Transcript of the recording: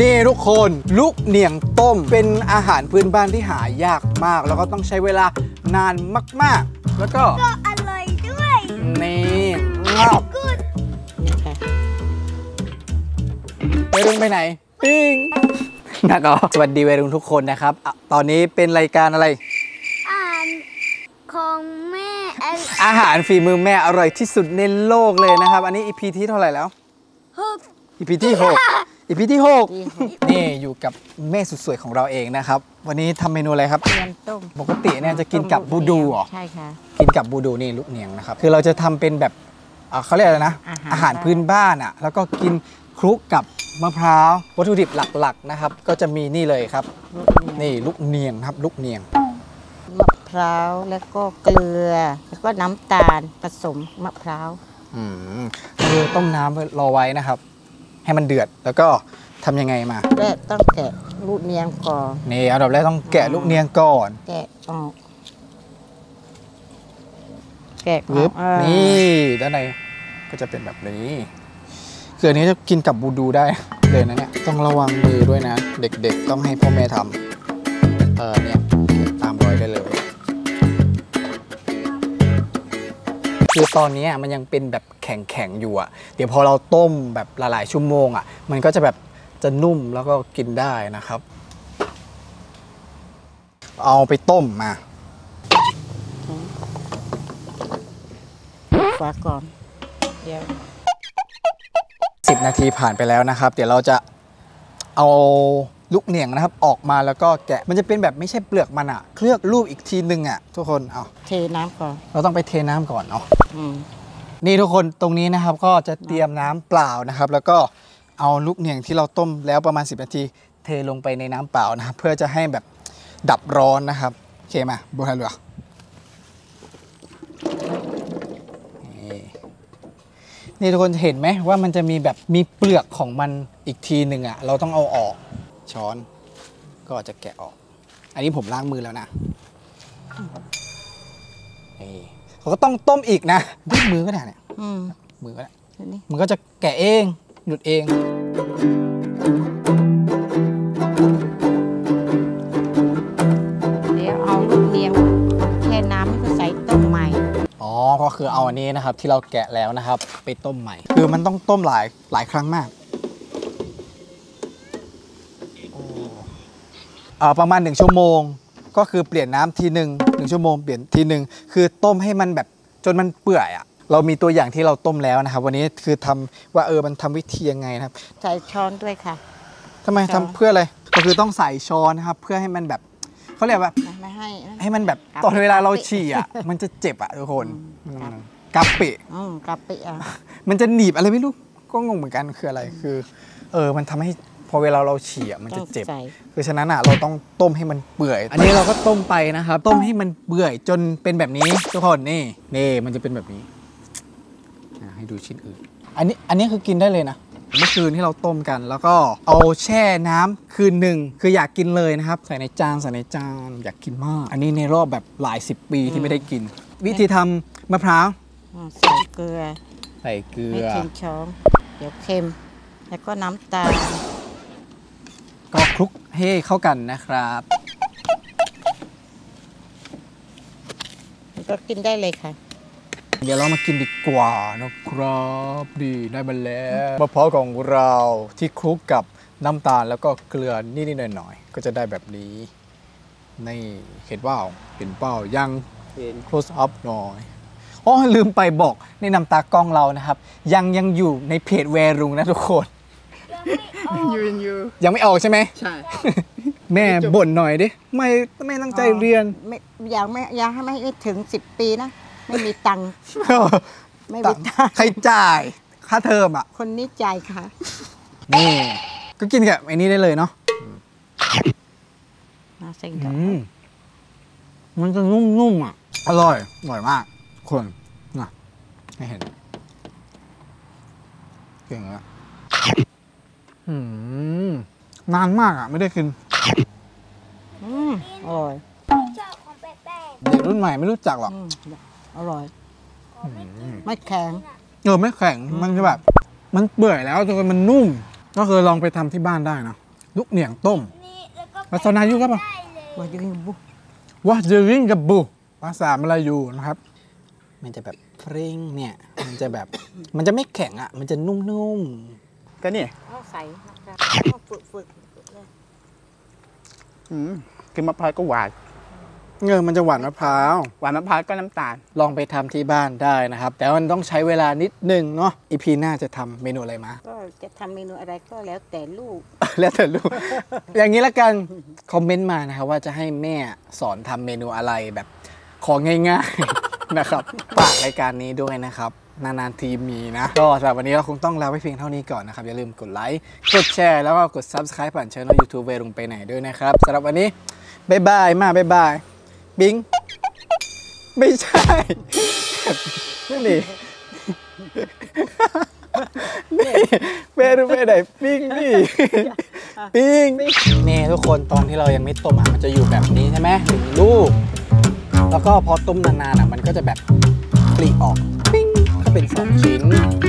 นี่ทุกคนลูกเหนียงต้มเป็นอาหารพื้นบ้านที่หายากมากแล้วก็ต้องใช้เวลานานมากๆแล้วก็อร่อยด้วยนี่วัยรุ่นไปไหนปิ้งนะก็สวัสดีวัยรุ่นทุกคนนะครับตอนนี้เป็นรายการอะไรอาหารของแม่อาหารฝีมือแม่อร่อยที่สุดในโลกเลยนะครับอันนี้ EP ที่เท่าไหร่แล้ว EP ที่ 6อีพีที่ 6 นี่อยู่กับแม่สุดสวยของเราเองนะครับวันนี้ทำเมนูอะไรครับเหนียงต้มปกติเนี่ยจะกินกับบูดูเหรอใช่ค่ะกินกับบูดูนี่ลูกเหนียงนะครับคือเราจะทำเป็นแบบเขาเรียกอะไรนะอาหารพื้นบ้านอ่ะแล้วก็กินคลุกกับมะพร้าววัตถุดิบหลักๆนะครับก็จะมีนี่เลยครับนี่ลูกเหนียงครับลูกเหนียงมะพร้าวแล้วก็เกลือแล้วก็น้ำตาลผสมมะพร้าวเกลือต้มน้ำรอไว้นะครับให้มันเดือดแล้วก็ทำยังไงมาแรกต้องแกะลูกเนียงก่อนนี่อันดับแรกต้องแกะลูกเนียงก่อนแกะออกแกะปึ๊บนี่ด้านในก็จะเป็นแบบนี้คืออันนี้จะกินกับบูดูได้เลยนะเนี่ยต้องระวังมือด้วยนะเด็กๆต้องให้พ่อแม่ทำเนี่ยตามรอยได้เลยคือตอนนี้มันยังเป็นแบบแข็งๆอยู่อ่ะเดี๋ยวพอเราต้มแบบหลายๆชั่วโมงอ่ะมันก็จะแบบจะนุ่มแล้วก็กินได้นะครับเอาไปต้มมาฝาก่อนเดี๋ยว10 นาทีผ่านไปแล้วนะครับเดี๋ยวเราจะเอาลูกเหนียงนะครับออกมาแล้วก็แกะมันจะเป็นแบบไม่ใช่เปลือกมันอ่ะเคลือบรูปอีกทีหนึ่งอ่ะทุกคนเอาเทน้ำก่อนเราต้องไปเทน้ำก่อนเนาะนี่ทุกคนตรงนี้นะครับก็จะเตรียมน้ำเปล่านะครับแล้วก็เอาลูกเหนียงที่เราต้มแล้วประมาณ10 นาทีเทลงไปในน้ำเปล่านะครับเพื่อจะให้แบบดับร้อนนะครับโอเคมาบัวเหลือนี่ทุกคนเห็นไหมว่ามันจะมีแบบมีเปลือกของมันอีกทีหนึ่งอ่ะเราต้องเอาออกช้อนก็จะแกะออกอันนี้ผมล้างมือแล้วนะนี่เขาก็ต้องต้มอีกนะด้วยมือก็ได้เนี่ยมือก็ได้มันก็จะแกะเองหลุดเองเดี๋ยวเอาลูกเนียงแค่น้ำให้เขาใส่ต้มใหม่อ๋อก็คือเอาอันนี้นะครับที่เราแกะแล้วนะครับไปต้มใหม่คือมันต้องต้มหลายครั้งมากประมาณ1 ชั่วโมงก็คือเปลี่ยนน้ำที1 ชั่วโมงเปลี่ยนทีหนึ่งคือต้มให้มันแบบจนมันเปื่อยอ่ะเรามีตัวอย่างที่เราต้มแล้วนะครับวันนี้คือทำว่ามันทำวิธียังไงนะครับใส่ช้อนด้วยค่ะทำไมทำเพื่ออะไรก็คือต้องใส่ช้อนนะครับเพื่อให้มันแบบเขาเรียกว่าให้มันแบบตอนเวลาเราฉี่อ่ะมันจะเจ็บอ่ะทุกคนกะปิอ่ะมันจะหนีบอะไรไม่รู้ก็งงเหมือนกันคืออะไรคือมันทำให้พอเวลาเราฉี่มันจะเจ็บคือฉะนั้นอ่ะเราต้องต้มให้มันเปื่อยอันนี้เราก็ต้มไปนะครับต้มให้มันเปื่อยจนเป็นแบบนี้ทุกคนนี่มันจะเป็นแบบนี้ให้ดูชิ้นอื่นอันนี้คือกินได้เลยนะเมื่อคืนที่เราต้มกันแล้วก็เอาแช่น้ำคืนหนึ่งคืออยากกินเลยนะครับใส่ในจานอยากกินมากอันนี้ในรอบแบบหลาย10 ปีที่ไม่ได้กินวิธีทำมะพร้าวใส่เกลือไม่ถึงช้อนเดี๋ยวเค็มแล้วก็น้ำตาลก็คลุกให้เข้ากันนะครับก็กินได้เลยค่ะเดี๋ยวเรามากินดีกว่านะครับดีได้มาแล้วมะพร้าวของเราที่คลุกกับน้ำตาลแล้วก็เกลือนิดๆหน่อยๆก็จะได้แบบนี้นี่เห็นว่ายังเห็น close up หน่อยอ๋อลืมไปบอกในน้ำตากล้องเรานะครับยังอยู่ในเพจแวรุงนะทุกคนยังไม่ออกใช่ไหมใช่แม่บ่นหน่อยดิไม่ตั้งใจเรียนอยากให้ไม่ถึง10 ปีนะไม่มีตังค์ไม่มีตังค์ใครจ่ายค่าเทอมอ่ะคนนี้จ่ายค่ะนี่ก็กินกับไอ้นี่ได้เลยเนาะมันจะนุ่มๆอ่ะอร่อยมากคนน่ะให้เห็นเก่งอ่ะนานมากอ่ะไม่ได้กินอร่อยเด็กรุ่นใหม่ไม่รู้จักหรอกอร่อยไม่แข็งไม่แข็งมันจะแบบมันเปื่อยแล้วจนมันนุ่มก็คือลองไปทำที่บ้านได้นะ ลูกเหนียงต้มภาษาไทยอยู่ครับวาจิริงกับบุวาจิริงกับบุภาษาอะไรอยู่นะครับมันจะแบบเฟร่งเนี่ยมันจะแบบมันจะไม่แข็งอ่ะมันจะนุ่มๆก็นี่ใส่ฝึกกินมะพร้าวก็หวานเงยมันจะหวานมะพร้าวก็น้ำตาลลองไปทำที่บ้านได้นะครับแต่มันต้องใช้เวลานิดนึงเนาะอีพีหน้าจะทำเมนูอะไรมาก็จะทำเมนูอะไรก็แล้วแต่ลูกอย่างนี้ละกันคอมเมนต์มานะครับว่าจะให้แม่สอนทำเมนูอะไรแบบของง่ายๆนะครับฝากรายการนี้ด้วยนะครับนานๆทีมีนะก็สำหรับวันนี้เราคงต้องลาไว้เพียงเท่านี้ก่อนนะครับอย่าลืมกดไลค์กดแชร์แล้วก็กด Subscribe ผ่านช่อง YouTube เวรุงไปไหนด้วยนะครับสำหรับวันนี้บ๊ายบายมาบ๊ายบายบิงไม่ใช่นี่เวรุงไปไหนปิ้งนี่ปิ้งนี่ทุกคนตอนที่เรายังไม่ต้มมันจะอยู่แบบนี้ใช่ไหมถึงลูกแล้วก็พอต้มนานๆมันก็จะแบบปลีออกเป็น2 ชิ้น